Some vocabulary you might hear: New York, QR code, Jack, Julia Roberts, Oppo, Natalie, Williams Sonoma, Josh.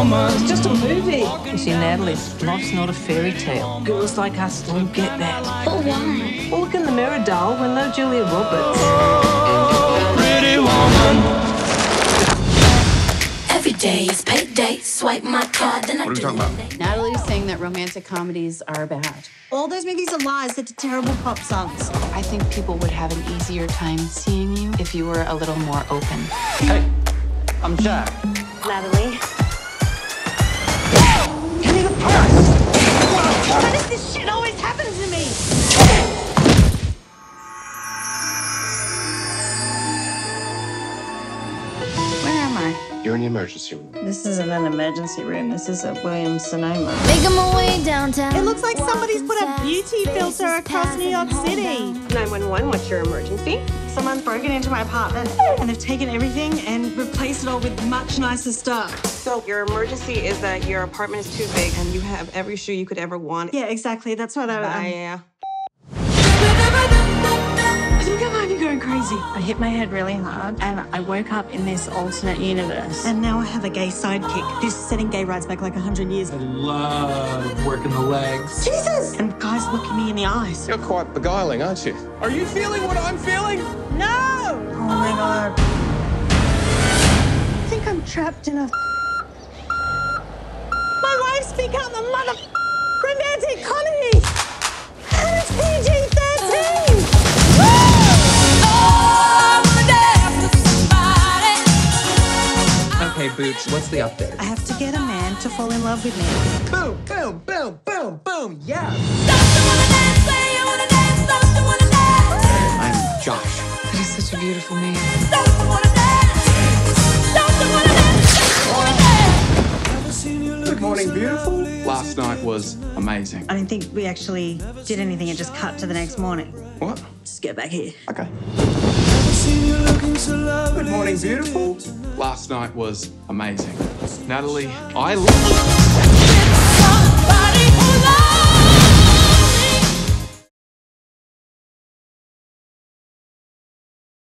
Sonoma. It's just a movie. You see, Natalie, life's not a fairy tale. Girls like us won't get that. But why? Well, look in the mirror, doll. We're no Julia Roberts. Oh, pretty woman. Every day is payday. Swipe my card, then I do. What are you talking about? Natalie's saying that romantic comedies are bad. All those movies are lies. They're terrible pop songs. I think people would have an easier time seeing you if you were a little more open. Hey, I'm Jack. Natalie. Give me the purse! Why does this shit always happen to me? Where am I? You're in the emergency room. This isn't an emergency room. This is at Williams Sonoma. Making my way downtown. It looks like somebody's put a beauty filter across New York City. 911, what's your emergency? Someone's broken into my apartment and they've taken everything and replaced it all with much nicer stuff. So your emergency is that your apartment is too big and you have every shoe you could ever want. Yeah, exactly. That's what I think I might be going crazy. I hit my head really hard and I woke up in this alternate universe. And now I have a gay sidekick who's setting gay rights back like 100 years. I love working the legs. Jesus! And guys looking me in the eyes. You're quite beguiling, aren't you? Are you feeling what I'm feeling? No! Oh my God. I think I'm trapped in a... My life's become a mother... romantic comedy! And it's PG-13! Okay, Booch, what's the update? I have to get a man to fall in love with me. Boom, boom, boom, boom, boom, yeah! I'm Josh. That is such a beautiful name. Good morning, beautiful. Last night was amazing. I don't think we actually did anything. It just cut to the next morning. What? Just get back here. Okay. Good morning, beautiful. Last night was amazing. Natalie, I love you.